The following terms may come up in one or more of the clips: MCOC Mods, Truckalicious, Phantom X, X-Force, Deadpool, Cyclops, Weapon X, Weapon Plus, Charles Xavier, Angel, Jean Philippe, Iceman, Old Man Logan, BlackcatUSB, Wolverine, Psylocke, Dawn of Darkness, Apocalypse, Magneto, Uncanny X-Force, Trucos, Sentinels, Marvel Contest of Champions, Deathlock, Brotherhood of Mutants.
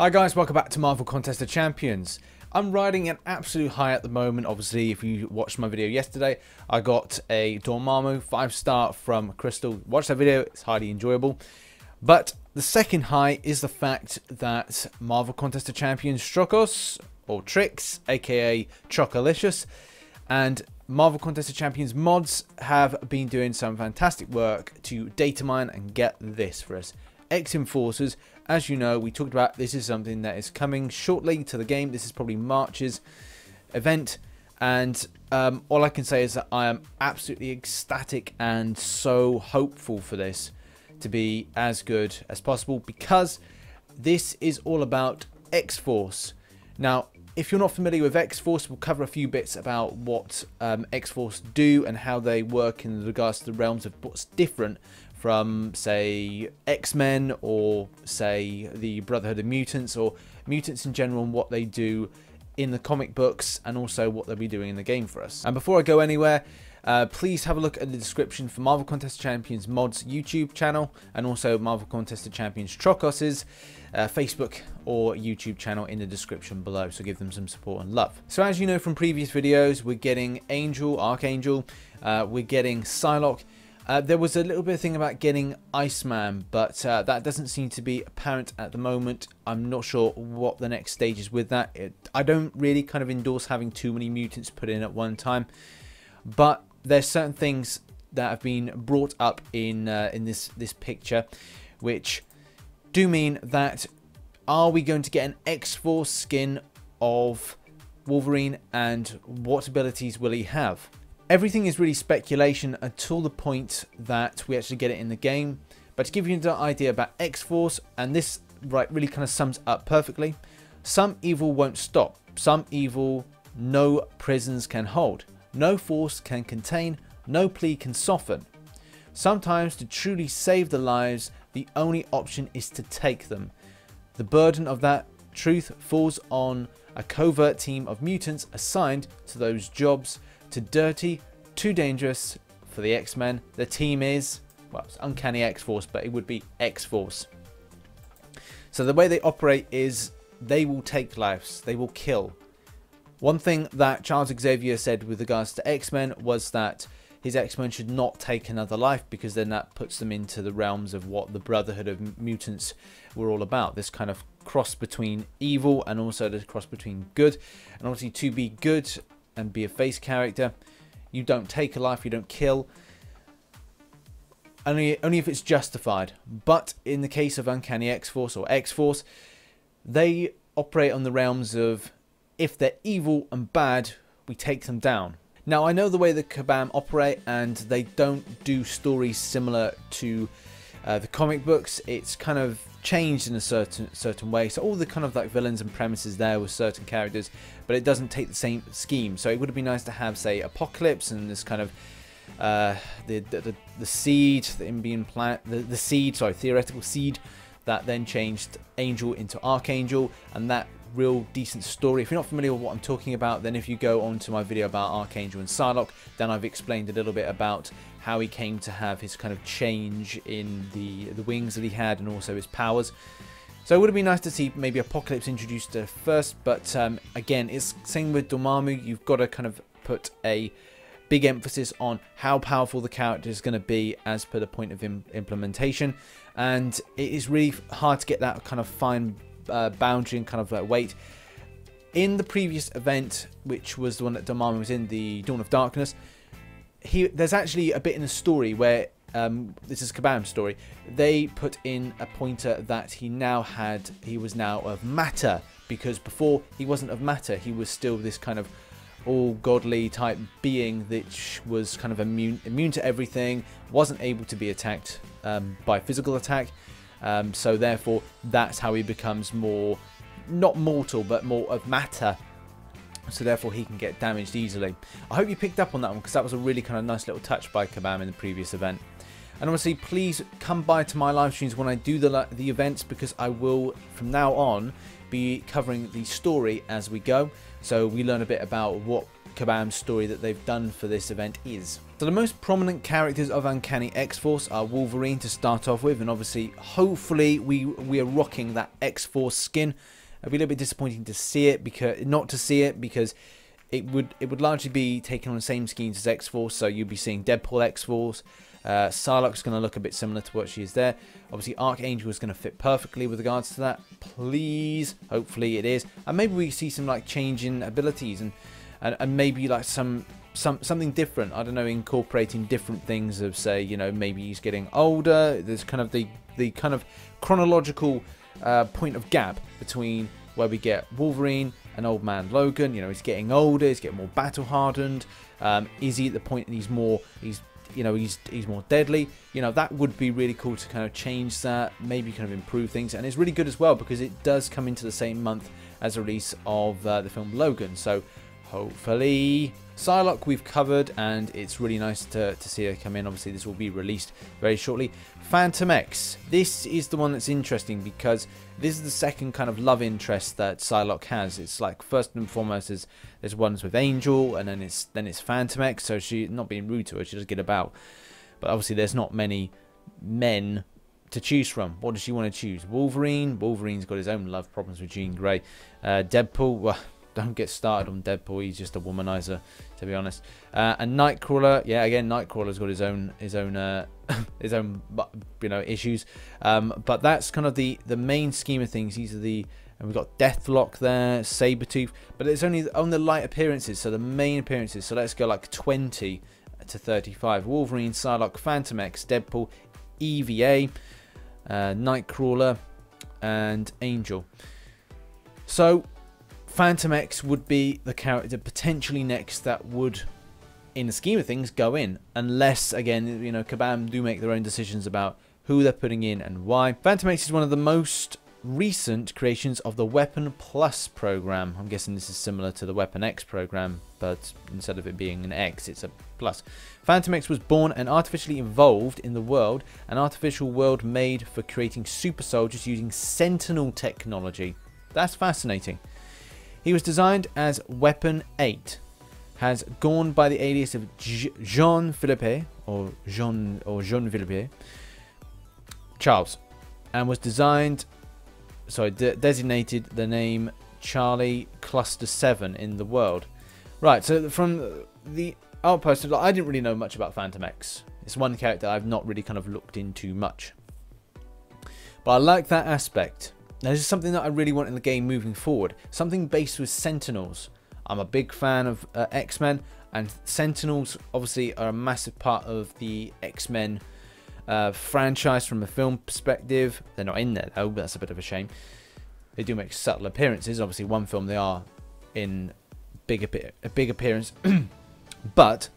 Hi guys, welcome back to Marvel Contest of Champions. I'm riding an absolute high at the moment. Obviously, if you watched my video yesterday, I got a Dormammu 5-star from Crystal. Watch that video, it's highly enjoyable. But the second high is the fact that Marvel Contest of Champions Trucos, or Tricks, aka Truckalicious, and Marvel Contest of Champions mods have been doing some fantastic work to datamine and get this for us. X-Enforcers, as you know, we talked about this is something that is coming shortly to the game. This is probably March's event, and all I can say is that I am absolutely ecstatic and so hopeful for this to be as good as possible, because this is all about X-Force. Now, if you're not familiar with X-Force, we'll cover a few bits about what X-Force do and how they work in regards to the realms of what's different from, say, X-Men or, say, the Brotherhood of Mutants or mutants in general, and what they do in the comic books and also what they'll be doing in the game for us. And before I go anywhere, please have a look at the description for Marvel Contest of Champions Mods YouTube channel and also Marvel Contest of Champions Trucos' Facebook or YouTube channel in the description below, so give them some support and love. So as you know from previous videos, we're getting Angel, Archangel, we're getting Psylocke. There was a little bit of thing about getting Iceman, but that doesn't seem to be apparent at the moment. I'm not sure what the next stage is with that. I don't really kind of endorse having too many mutants put in at one time, but there's certain things that have been brought up in this picture, which do mean that are we going to get an X-Force skin of Wolverine, and what abilities will he have? Everything is really speculation until the point that we actually get it in the game. But to give you an idea about X-Force, and this really kind of sums up perfectly. Some evil won't stop. Some evil no prisons can hold. No force can contain. No plea can soften. Sometimes to truly save the lives, the only option is to take them. The burden of that truth falls on a covert team of mutants assigned to those jobs. Too dirty, too dangerous for the X-Men. The team is, well, it's Uncanny X-Force, but it would be X-Force. So the way they operate is they will take lives, they will kill. One thing that Charles Xavier said with regards to X-Men was that his X-Men should not take another life, because then that puts them into the realms of what the Brotherhood of Mutants were all about. This kind of cross between evil and also the cross between good. And obviously to be good and be a face character, you don't take a life, you don't kill, only if it's justified. But in the case of Uncanny X-Force or X-Force, they operate on the realms of if they're evil and bad, we take them down. Now, I know the way the Kabam operate, and they don't do stories similar to the comic books. It's kind of changed in a certain way, so all the kind of like villains and premises there with certain characters, but it doesn't take the same scheme. So it would have been nice to have, say, Apocalypse and this kind of the seed, the Indian plant, the seed, sorry, theoretical seed, that then changed Angel into Archangel, and that real decent story. If you're not familiar with what I'm talking about, then if you go on to my video about Archangel and Psylocke, then I've explained a little bit about how he came to have his kind of change in the wings that he had and also his powers. So it would have been nice to see maybe Apocalypse introduced first, but again, it's same with Dormammu. You've got to kind of put a big emphasis on how powerful the character is going to be as per the point of implementation, and it is really hard to get that kind of fine boundary and kind of like weight. In the previous event, which was the one that Dormammu was in, the Dawn of Darkness, there's actually a bit in the story where this is Kabam's story. They put in a pointer that he was now of matter, because before he wasn't of matter. He was still this kind of all godly type being that was kind of immune to everything, wasn't able to be attacked by physical attack. So therefore, that's how he becomes more, not mortal, but more of matter. So therefore, he can get damaged easily. I hope you picked up on that one, because that was a really kind of nice little touch by Kabam in the previous event. And obviously, please come by to my live streams when I do the events, because I will, from now on, be covering the story as we go. So we learn a bit about what Kabam story that they've done for this event is. So the most prominent characters of Uncanny X-Force are Wolverine to start off with, and obviously hopefully we are rocking that X-Force skin. It'd be a little bit disappointing to see it because it would largely be taken on the same schemes as X-Force, so you'd be seeing Deadpool X-Force. Psylocke's going to look a bit similar to what she is there. Obviously Archangel is going to fit perfectly with regards to that. Please, hopefully it is. And maybe we see some like change in abilities and maybe like something different. I don't know, incorporating different things of, say, you know, maybe he's getting older. There's kind of the chronological point of gap between where we get Wolverine and Old Man Logan. You know, he's getting older, he's getting more battle hardened. Is he at the point that he's more deadly? You know, that would be really cool to kind of change that, maybe kind of improve things. And it's really good as well because it does come into the same month as the release of the film Logan. So hopefully. Psylocke we've covered, and it's really nice to see her come in. Obviously this will be released very shortly. Phantom X, this is the one that's interesting because this is the second kind of love interest that Psylocke has. It's like first and foremost is there's ones with Angel, and then it's Phantom X. So she, not being rude to her, she does get about, but obviously there's not many men to choose from. What does she want to choose? Wolverine? Wolverine's got his own love problems with Jean Grey. Deadpool, well, don't get started on Deadpool, he's just a womanizer, to be honest. And Nightcrawler, yeah, again, Nightcrawler's got his own you know, issues. But that's kind of the main scheme of things. These are and we've got Deathlock there, Sabretooth, but it's only on the light appearances, so the main appearances. So let's go like 20 to 35. Wolverine, Psylocke, Phantom X, Deadpool, EVA, Nightcrawler, and Angel. So Phantom X would be the character potentially next that would, in the scheme of things, go in. Unless, again, you know, Kabam do make their own decisions about who they're putting in and why. Phantom X is one of the most recent creations of the Weapon Plus program. I'm guessing this is similar to the Weapon X program, but instead of it being an X, it's a plus. Phantom X was born and artificially evolved in the world, an artificial world made for creating super soldiers using Sentinel technology. That's fascinating. He was designed as Weapon 8, has gone by the alias of Jean Philippe or Jean Philippe Charles, and was designated the name Charlie Cluster 7 in the world. Right, so from the outpost, I didn't really know much about Phantom X. It's one character I've not really kind of looked into much, but I like that aspect. Now, this is something that I really want in the game moving forward. Something based with Sentinels. I'm a big fan of X-Men, and Sentinels obviously are a massive part of the X-Men franchise from a film perspective. They're not in there though, but that's a bit of a shame. They do make subtle appearances. Obviously, one film they are in a big appearance. But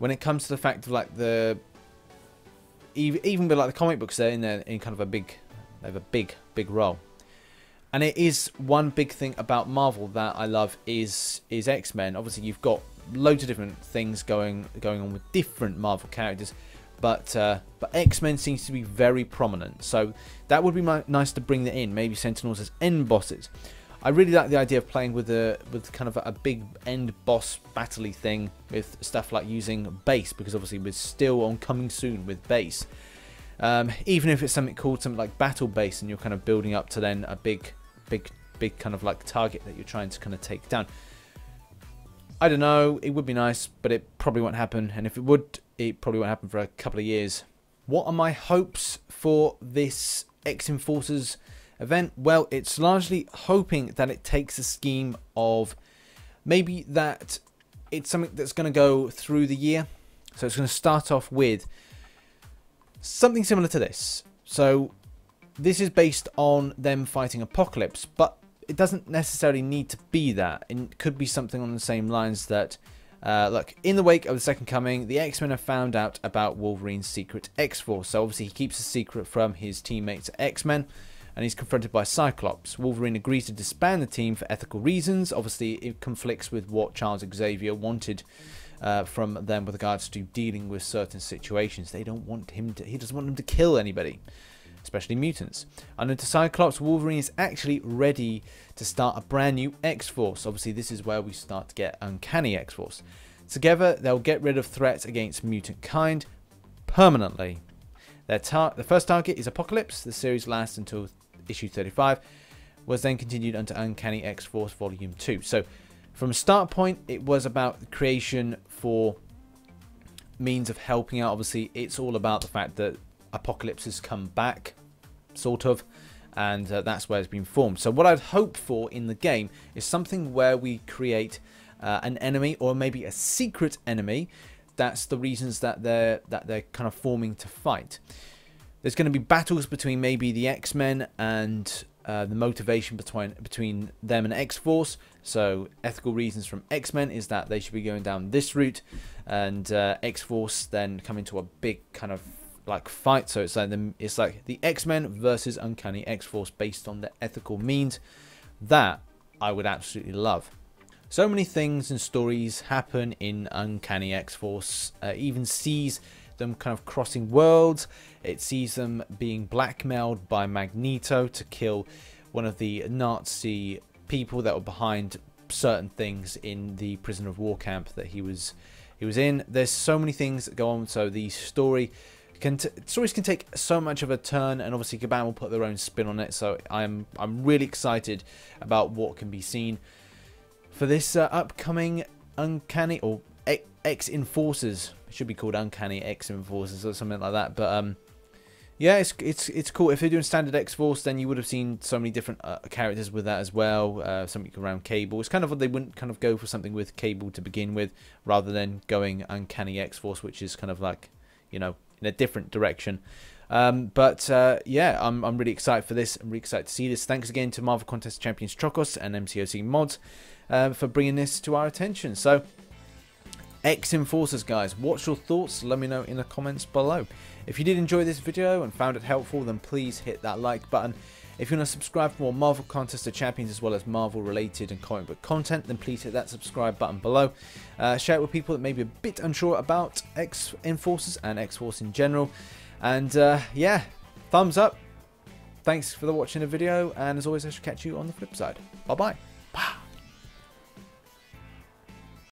when it comes to the fact of like even with like the comic books, they're in there in kind of a big role. And it is one big thing about Marvel that I love is X-Men. Obviously, you've got loads of different things going on with different Marvel characters, but X-Men seems to be very prominent. So that would be nice to bring that in. Maybe Sentinels as end bosses. I really like the idea of playing with kind of a big end boss battley thing with stuff like using base, because obviously we're still on coming soon with base. Even if it's something like Battle Base, and you're kind of building up to then a big kind of like target that you're trying to kind of take down. I don't know, it would be nice, but it probably won't happen. And if it would, it probably won't happen for a couple of years. What are my hopes for this X-Enforcers event? Well, it's largely hoping that it takes a scheme of maybe that it's something that's going to go through the year. So it's going to start off with something similar to this. So this is based on them fighting Apocalypse, but it doesn't necessarily need to be that. It could be something on the same lines that, look, in the wake of the Second Coming, the X-Men have found out about Wolverine's secret X-Force. So obviously he keeps a secret from his teammates at X-Men, and he's confronted by Cyclops. Wolverine agrees to disband the team for ethical reasons. Obviously it conflicts with what Charles Xavier wanted from them with regards to dealing with certain situations. He doesn't want them to kill anybody. especially mutants. Unknown to Cyclops, Wolverine is actually ready to start a brand new X-Force. Obviously, this is where we start to get Uncanny X-Force. Together, they'll get rid of threats against mutant kind permanently. The first target is Apocalypse. The series lasts until issue 35, was then continued under Uncanny X-Force Volume 2. So, from a start point, it was about the creation for means of helping out. Obviously, it's all about the fact that Apocalypse has come back, sort of, and that's where it's been formed. So what I'd hope for in the game is something where we create an enemy, or maybe a secret enemy. That's the reasons that they're kind of forming to fight. There's going to be battles between maybe the X-Men and the motivation between them and X-Force. So ethical reasons from X-Men is that they should be going down this route, and X-Force then come into a big kind of like fight. So it's like the X-Men versus Uncanny X-Force based on the ethical means. That I would absolutely love. So many things and stories happen in Uncanny X-Force. Even sees them kind of crossing worlds. It sees them being blackmailed by Magneto to kill one of the Nazi people that were behind certain things in the prisoner of war camp that he was in. There's so many things that go on. So the stories can take so much of a turn, and obviously Kabam will put their own spin on it. So I'm really excited about what can be seen for this upcoming Uncanny or X-Enforcers. It should be called Uncanny X-Enforcers or something like that. But yeah, it's cool. If they're doing standard X-Force, then you would have seen so many different characters with that as well. Something around Cable. It's kind of what they wouldn't kind of go for something with Cable to begin with, rather than going Uncanny X-Force, which is kind of like, you know, in a different direction. Yeah, I'm really excited for this. I'm really excited to see this. Thanks again to Marvel Contest of Champions, Trucos, and MCOC Mods for bringing this to our attention. So, X-Enforcers, guys, what's your thoughts? Let me know in the comments below. If you did enjoy this video and found it helpful, then please hit that like button. If you want to subscribe for more Marvel Contest of Champions as well as Marvel related and comic book content, then please hit that subscribe button below. Share it with people that may be a bit unsure about X-Enforcers and X-Force in general. And yeah, thumbs up. Thanks for watching the video, and as always, I shall catch you on the flip side. Bye-bye.